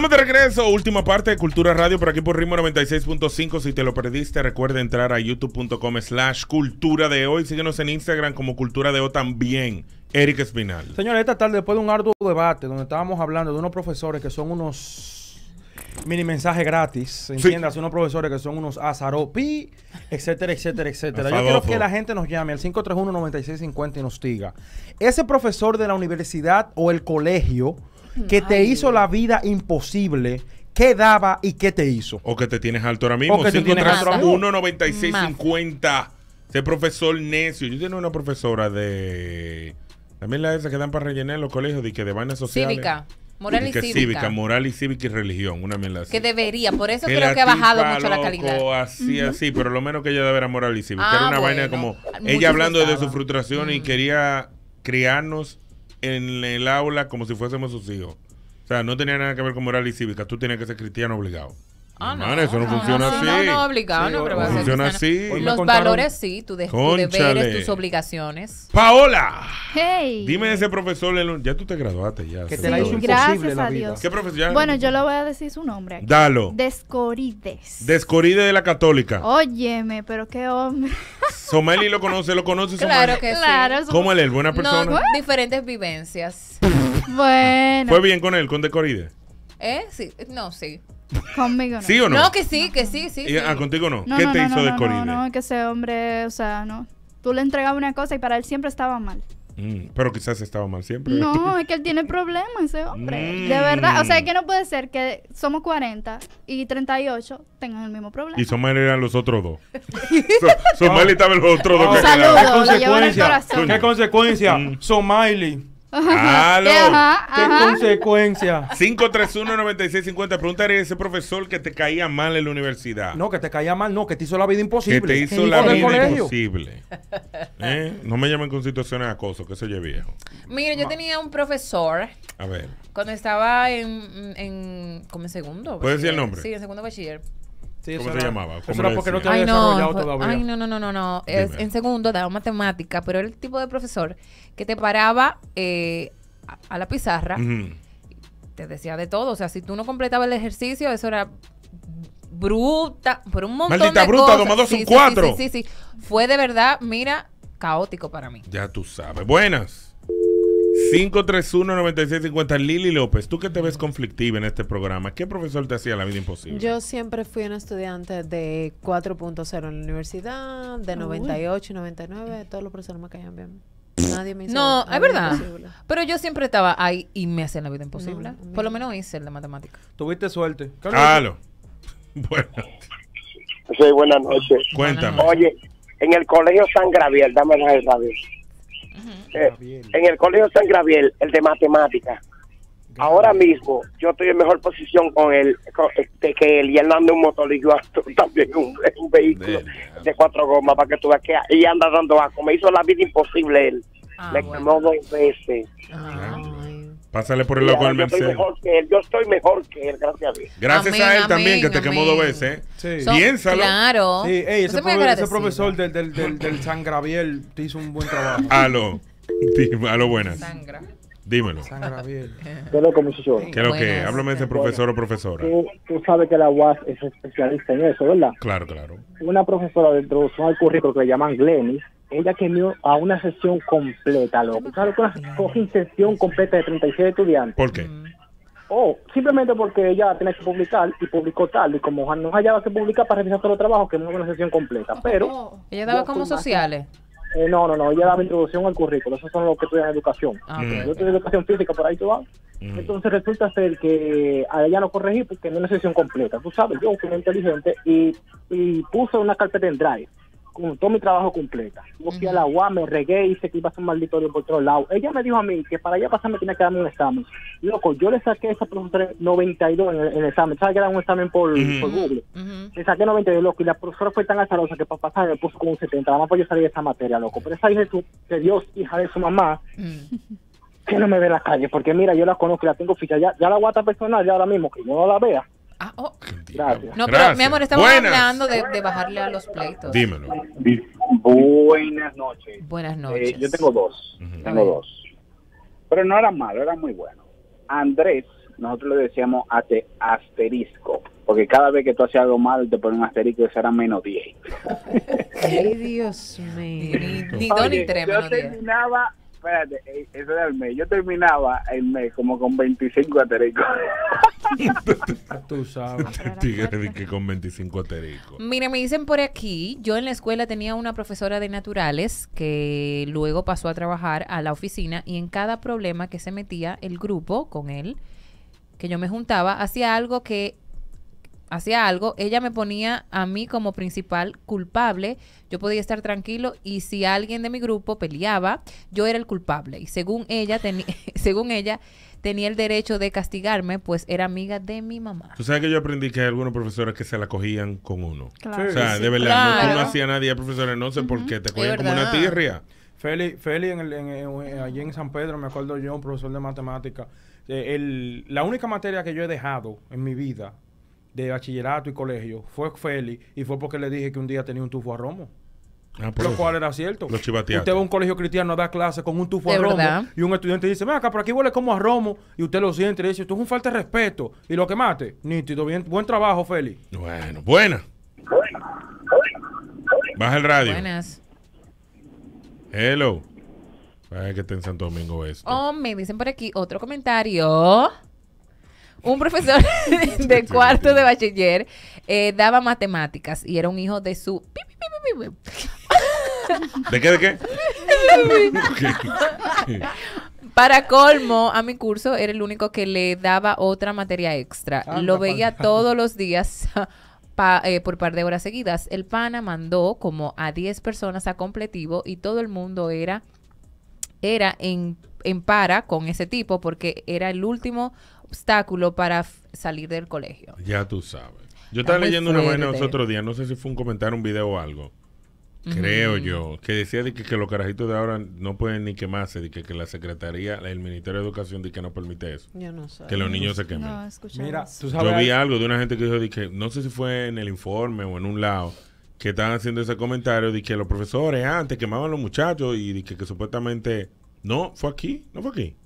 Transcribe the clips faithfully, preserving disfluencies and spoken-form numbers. Estamos de regreso, última parte de Cultura Radio por aquí por Ritmo noventa y seis punto cinco. Si te lo perdiste, recuerda entrar a youtube punto com slash cultura de hoy. Síguenos en Instagram como Cultura de Hoy también. Eric Espinal. Señores, esta tarde, después de un arduo debate donde estábamos hablando de unos profesores que son unos mini mensajes gratis, entiendas, sí, unos profesores que son unos azaropi, etcétera, etcétera, etcétera. Yo quiero que la gente nos llame al cinco tres uno, nueve seis cinco cero y nos diga, ese profesor de la universidad o el colegio que te Ay. hizo la vida imposible, ¿qué daba y qué te hizo? O que te tienes alto ahora mismo. cinco tres uno, nueve seis cinco cero. Ese profesor necio. Yo tenía una profesora de... También la esa que dan para rellenar los colegios de que de vainas sociales. Cívica. Moral y, y cívica. cívica. Moral y cívica y religión. Una mierda así. Que debería. Por eso que creo que ha bajado mucho, loco, la calidad. Así, uh-huh. así. Pero lo menos que ella debe era moral y cívica. Ah, era una bueno. vaina como... Mucho ella hablando de su frustración uh-huh. y quería criarnos en el aula como si fuésemos sus hijos. O sea, no tenía nada que ver con moral y cívica. Tú tenías que ser cristiano obligado. Ah, no, man, eso no, no funciona no, así. No, no, obligado, sí, no, pero no va a funciona así. Los contaron... valores sí, tus de, tu deberes, tus obligaciones. Paola, hey, dime ese profesor, ya tú te graduaste ya. Que te sí, la hizo imposible gracias a Dios. ¿Qué profesor? Bueno, yo le voy a decir su nombre aquí. Dalo. Descorides. Descorides de la Católica. Óyeme, pero qué hombre. Someli lo conoce, lo conoce. Claro Someli. que sí. Claro, somos... ¿Cómo él es? Buena persona. No, diferentes vivencias. Bueno. ¿Fue bien con él, con Descorides? ¿Eh? Sí, no, sí. Conmigo no. ¿Sí o no? No, que sí, que sí, sí. sí. Ah, contigo no. no ¿Qué no, te no, hizo no, Descorides? No, no, que ese hombre, o sea, no. Tú le entregabas una cosa y para él siempre estaba mal. Mm, pero quizás estaba mal siempre. No, es que él tiene problemas, ese hombre. Mm. De verdad, o sea, es que no puede ser que somos cuarenta y treinta y ocho tengan el mismo problema. Y Somel eran los otros dos. so, Somel estaba en los otros dos. Que saludos, ¿Qué consecuencia? ¿Qué consecuencia? Somel. ¡Halo! Ajá, ¡Qué ajá. consecuencia! cinco tres uno, nueve seis cinco cero. Pregúntale a ese profesor que te caía mal en la universidad. No, que te caía mal, no, que te hizo la vida imposible. Que te hizo la vida imposible. ¿Eh? No me llamen con situaciones de acoso, que eso ya es viejo. Mira, yo Ma. tenía un profesor. A ver. Cuando estaba en. en como en segundo. ¿Puedes decir el nombre? Sí, en segundo bachiller. Sí, ¿Cómo se era, llamaba? ¿Cómo era porque no te había ay, desarrollado no, todavía? Ay, no, no, no, no. no. Es, en segundo daba matemática, pero era el tipo de profesor que te paraba eh, a, a la pizarra, uh-huh. te decía de todo. O sea, si tú no completabas el ejercicio, eso era bruta, por un montón Maldita de bruta, cosas. Maldita bruta, dos, sí, un sí, cuatro. Sí, sí, sí, sí. Fue de verdad, mira, caótico para mí. Ya tú sabes. Buenas. cinco tres uno, nueve seis cinco cero. Lili López, tú que te ves conflictiva en este programa, ¿qué profesor te hacía la vida imposible? Yo siempre fui una estudiante de cuatro punto cero en la universidad, de noventa y ocho, noventa y nueve, todos los profesores me caían bien. Nadie me hizo No, es verdad. Imposible. Pero yo siempre estaba ahí y me hacían la vida imposible. No, Por lo menos hice el de matemática. Tuviste suerte. Claro. Bueno. Sí, buenas noches. Cuéntame. Oye, en el colegio San Gabriel, dame la radio. Eh, en el colegio San Gabriel, el de matemáticas, ahora mismo yo estoy en mejor posición con él con, este, que él, y él anda un motor y yo también un, un vehículo Bien. de cuatro gomas para que tú veas que y anda dando asco. Me hizo la vida imposible él, ah, me bueno. quemó dos veces. Ah. Pásale por el loco al Mercedes. Yo estoy mejor que él, gracias a Dios. Gracias amén, a él amén, también, que te amén. quemó dos veces. ¿eh? Sí. So, Piénsalo. Claro. Sí, ey, ese, profe ese profesor del, del, del, del San Gabriel te hizo un buen trabajo. Aló. Aló, buenas. Sangra. Dímelo. San Gabriel. ¿Qué es lo que, muchacho? ¿Qué es lo que? Háblame de ese profesor o profesora. Tú, tú sabes que la U A S es especialista en eso, ¿verdad? Claro, claro. Una profesora de introducción al currículo que le llaman Glenny. Ella quemó a una sesión completa, loco. ¿Sabes lo que coge sesión completa de treinta y seis estudiantes? ¿Por qué? Oh, simplemente porque ella tenía que publicar y publicó tarde. Y como no hallaba que publicar para revisar todos los trabajos, quemó una sesión completa. Pero. Oh, ella daba como sociales. Eh, no, no, no. Ella daba introducción al currículo. Eso son los que estudian educación. Ah, okay. Yo estudié educación física, por ahí tú vas. Mm. Entonces resulta ser que a ella no corregí porque no era una sesión completa. Tú sabes, yo fui inteligente y, y puse una carpeta en Drive. Todo mi trabajo completa. Yo fui uh-huh. a la U A, me regué, hice que iba a hacer un malditorio por todos lados. Ella me dijo a mí que para allá pasar me tenía que darme un examen. Loco, yo le saqué a esa profesora noventa y dos en el, en el examen. ¿Sabes que era un examen por, uh-huh. por Google? Uh-huh. Le saqué noventa y dos, loco, y la profesora fue tan azarosa que para pasar me puso como un setenta. Además, pues yo salí de esa materia, loco. Pero esa hija de, su, de Dios, hija de su mamá, uh-huh. que no me ve en la calle. Porque mira, yo la conozco, la tengo ficha. Ya, ya la guata personal, ya ahora mismo, que yo no la vea. Ah, oh. Gracias. No, pero Gracias. mi amor, estamos Buenas. hablando de, de bajarle a los pleitos. Dímelo. Buenas noches. Buenas noches. Eh, yo tengo dos. Uh-huh. Tengo dos. Pero no era malo, era muy bueno. Andrés nosotros le decíamos ate, asterisco, porque cada vez que tú hacías algo malo te ponen un asterisco y será menos diez. Ay, Dios mío. Ni dos ni tres. Yo terminaba, espérate, eso era el mes. Yo terminaba el mes como con veinticinco atericos. Tú sabes. Tigre que con veinticinco atericos. Mira, me dicen por aquí, yo en la escuela tenía una profesora de naturales que luego pasó a trabajar a la oficina, y en cada problema que se metía el grupo con él, que yo me juntaba, hacía algo que hacía algo, ella me ponía a mí como principal culpable, yo podía estar tranquilo, y si alguien de mi grupo peleaba, yo era el culpable, y según ella, según ella tenía el derecho de castigarme, pues era amiga de mi mamá. Tú sabes que yo aprendí que hay algunos profesores que se la cogían con uno. Claro. Sí, o sea, sí, de verdad, claro. no, tú no hacía nadie, profesores, no sé uh-huh. por qué, te cogían como una tirria. Feli, Feli en el, en, en, allí en San Pedro, me acuerdo yo, un profesor de matemáticas, eh, el, la única materia que yo he dejado en mi vida, de bachillerato y colegio, fue Feli, y fue porque le dije que un día tenía un tufo a romo. Ah, lo cual era cierto. Los chivateados. Usted va a un colegio cristiano a dar clase con un tufo a romo, ¿verdad? Y un estudiante dice, ven acá, por aquí huele como a romo, y usted lo siente y dice, esto es un falta de respeto. Y lo que mate, nítido, bien, buen trabajo, Feli. Bueno, buena. Baja el radio. Buenas. Hello. Ay, que está en Santo Domingo esto. Oh, me dicen por aquí otro comentario. Un profesor de cuarto de bachiller eh, daba matemáticas y era un hijo de su... ¿De qué, de qué? Para colmo, a mi curso era el único que le daba otra materia extra. Ah, Lo veía pana. todos los días pa, eh, por par de horas seguidas. El pana mandó como a diez personas a completivo y todo el mundo era, era en, en para con ese tipo porque era el último... obstáculo para salir del colegio. Ya tú sabes. Yo estaba leyendo una vaina los otros días, no sé si fue un comentario, un video o algo, uh-huh. creo yo, que decía de que, que los carajitos de ahora no pueden ni quemarse, de que, que la Secretaría, el Ministerio de Educación, de que no permite eso. Yo no sé. Que los niños se quemen. No, Mira, ¿tú sabes? Yo vi algo de una gente que dijo, de que, no sé si fue en el informe o en un lado, que estaban haciendo ese comentario de que los profesores antes quemaban a los muchachos y de que, que supuestamente, no, fue aquí, no fue aquí.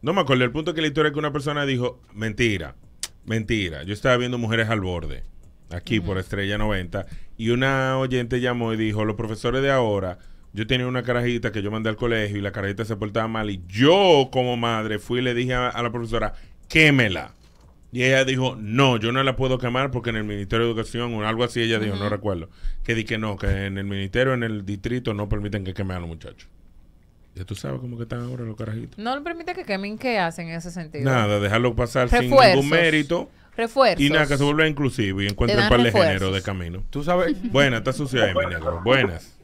No me acuerdo, el punto que la historia es que una persona dijo, mentira, mentira, yo estaba viendo Mujeres al Borde, aquí uh-huh. por Estrella noventa, y una oyente llamó y dijo, los profesores de ahora, yo tenía una carajita que yo mandé al colegio y la carajita se portaba mal y yo como madre fui y le dije a, a la profesora, quémela. Y ella dijo, no, yo no la puedo quemar porque en el Ministerio de Educación o algo así, ella dijo, uh-huh. no recuerdo, que di que no, que en el ministerio, en el distrito no permiten que quemen a los muchachos. Ya tú sabes cómo que están ahora los carajitos. No le permite que quemen, ¿qué hacen en ese sentido? Nada, dejarlo pasar refuerzos, sin ningún mérito. Refuerzos. Y nada, que se vuelva inclusivo y encuentre un par de género de camino. Tú sabes. Buenas, está sucia ahí, mi negro. Buenas.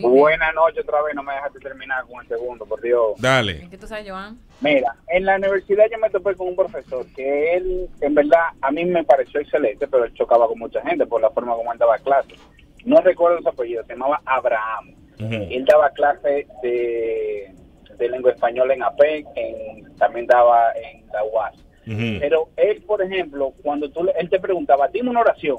Buenas noches otra vez, no me dejaste terminar con el segundo, por Dios. Dale. ¿Qué tú sabes, Joan? Mira, en la universidad yo me topé con un profesor que él, en verdad, a mí me pareció excelente, pero él chocaba con mucha gente por la forma como él daba clases. No recuerdo su apellido, se llamaba Abraham. Uh-huh. Él daba clases de, de lengua española en A P E C, en, también daba en la U A S. Uh-huh. Pero él, por ejemplo, cuando tú él te preguntaba, dime una oración,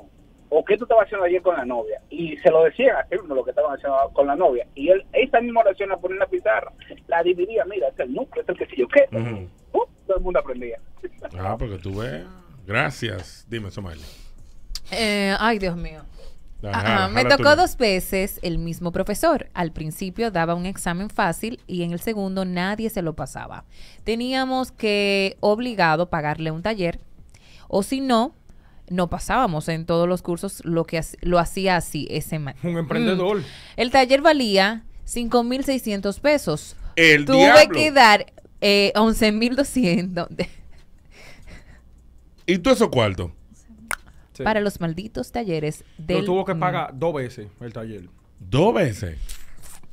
o qué tú estabas haciendo ayer con la novia, y se lo decían a él lo que estaban haciendo con la novia, y él esa misma oración la ponía en la pizarra, la dividía, mira, este es el núcleo, este es el que sé yo qué, uh-huh. uh, todo el mundo aprendía. Ah, porque tú ves. Gracias. Dime, Somalia. Eh, ay, Dios mío. Ajá, me tocó dos veces el mismo profesor. Al principio daba un examen fácil y en el segundo nadie se lo pasaba. Teníamos que obligado pagarle un taller o si no, no pasábamos en todos los cursos lo que lo hacía así ese man. Un emprendedor. Mm. El taller valía cinco mil seiscientos pesos. El Tuve diablo. que dar eh, once mil doscientos. ¿Y tú eso cuánto? Sí. Para los malditos talleres del... Pero tuvo que pagar dos veces el taller. ¿Dos veces?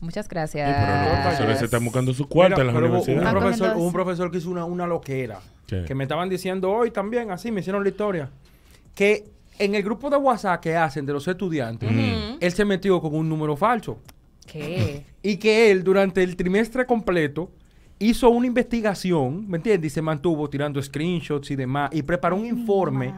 Muchas gracias. Sí, pero los profesores se están buscando su cuarto en las universidades. Un profesor, un profesor que hizo una, una loquera. ¿Qué? Que me estaban diciendo hoy también, así me hicieron la historia. Que en el grupo de WhatsApp que hacen de los estudiantes, mm. él se metió con un número falso. ¿Qué? Y que él durante el trimestre completo... hizo una investigación, ¿me entiendes? Y se mantuvo tirando screenshots y demás. Y preparó un informe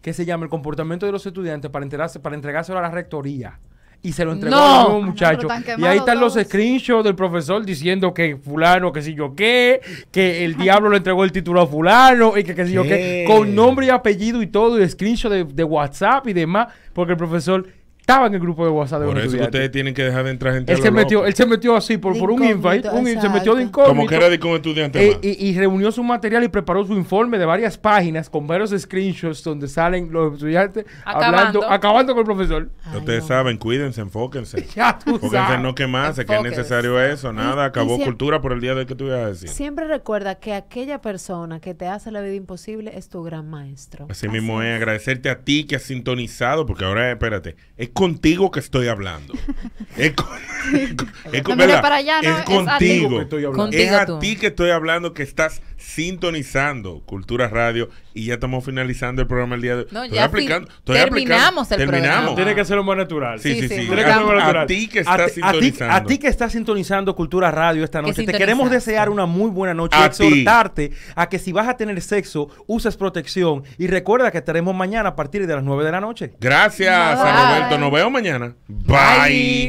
que se llama El comportamiento de los estudiantes para, enterarse, para entregárselo a la rectoría. y se lo entregó no, a un muchacho. Y ahí están todos los screenshots del profesor diciendo que fulano, que si yo qué, que el diablo le entregó el título a fulano y que qué si yo qué, con nombre y apellido y todo, y screenshot de, de WhatsApp y demás, porque el profesor estaba en el grupo de WhatsApp de Por eso que ustedes tienen que dejar de entrar gente. Él, se metió, él se metió así por, por un invite, un, se metió de incógnito. Como que era de un estudiante eh, más. Y, y reunió su material y preparó su informe de varias páginas con varios screenshots donde salen los estudiantes acabando, hablando, acabando con el profesor. Ay, ustedes no. saben, cuídense, enfóquense. Ya tú enfóquense sabes. No quemarse, que es necesario eso. Nada, acabó siempre, cultura por el día de que tú ibas a decir. Siempre recuerda que aquella persona que te hace la vida imposible es tu gran maestro. Así, así mismo es. es, agradecerte a ti que has sintonizado, porque ahora, espérate, es contigo que estoy hablando. Es, con, es, con, es, con, para allá, no, es contigo. Es, contigo, contigo es a tú. ti que estoy hablando, que estás sintonizando Cultura Radio. Y ya estamos finalizando el programa el día de hoy. No, ya aplicando, terminamos aplicando, el terminamos. programa. Tiene que hacerlo más natural. Sí, sí, sí. sí, sí. A, a ti que estás a sintonizando. A ti que estás sintonizando Cultura Radio esta noche. Te queremos desear una muy buena noche. A exhortarte tí. a que si vas a tener sexo, uses protección. Y recuerda que estaremos mañana a partir de las nueve de la noche. Gracias, San Roberto. Nos vemos mañana. Bye. Bye.